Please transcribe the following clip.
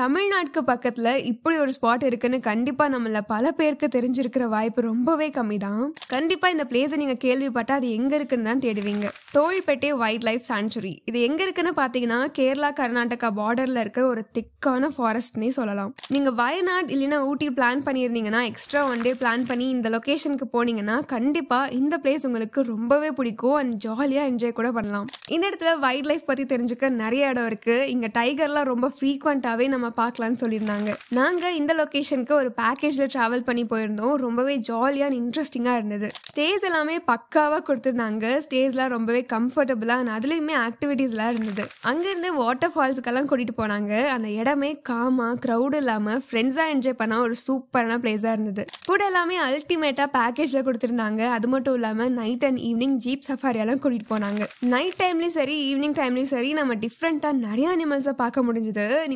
தமிழ்நாட்டுக்கு பக்கத்துல இப்படி ஒரு ஸ்பாட் இருக்குன்னு கண்டிப்பா நம்மள பல பேருக்கு தெரிஞ்சிருக்கிற வாய்ப்பு ரொம்பவே கம்மி தான். கண்டிப்பா இந்த பிளேஸை நீங்க கேள்விப்பட்டா அது எங்க இருக்குன்னு தான் தேடுவீங்க. Tholpetty wildlife sanctuary. இது எங்க இருக்குன்னு பாத்தீங்கன்னா கேரளா கர்நாடகா பார்டர்ல இருக்கிற ஒரு திக்கான ஃபாரஸ்ட்னே சொல்லலாம். நீங்க வயநாடு இல்லைன்னா ஊட்டி பிளான் பண்ணியிருந்தீங்கன்னா எக்ஸ்ட்ரா ஒன் டே பிளான் பண்ணி இந்த லொகேஷனுக்கு போனீங்கன்னா கண்டிப்பா இந்த பிளேஸ் உங்களுக்கு ரொம்பவே பிடிக்கும் அண்ட் ஜாலியா என்ஜாய் கூட பண்ணலாம். இந்த இடத்துல வைல்ட் லைஃப் பத்தி தெரிஞ்சுக்க நிறைய இடம் இருக்கு. இங்க டைகர்லாம் ரொம்ப ஃப்ரீக்வெண்டாவே நம்ம பார்க்கலாம்னு சொல்லியிருந்தாங்க. நாங்க இந்த லொகேஷனுக்கு ஒரு பேக்கேஜ்ல டிராவல் பண்ணி போயிருந்தோம். ரொம்பவே ஜாலியா இன்ட்ரெஸ்டிங்கா இருந்தது. ஸ்டேஸ் எல்லாமே பக்காவா கொடுத்திருந்தாங்க. ஸ்டேஸ்லாம் ரொம்பவே கம்ஃபர்டபுளா அதுலயுமே ஆக்டிவிட்டிஸ் எல்லாம் இருந்தது. அங்கிருந்து வாட்டர் ஃபால்ஸுக்கெல்லாம் கூட்டிட்டு போனாங்க. அந்த இடமே காமா கிரௌட் இல்லாம ஃப்ரெண்ட்ஸா என்ஜாய் பண்ண ஒரு சூப்பரான பிளேஸா இருந்தது. கூட எல்லாமே அல்டிமேட்டா பேக்கேஜ்ல கொடுத்திருந்தாங்க. அது மட்டும் இல்லாம night and evening jeep safari எல்லாம் கூட்டிட்டு போனாங்க. நைட் டைம்லயும் சரி ஈவினிங் டைம்லயும் சரி நம்ம டிஃப்ரெண்டா நிறைய அனிமல்ஸை பார்க்க முடிஞ்சது.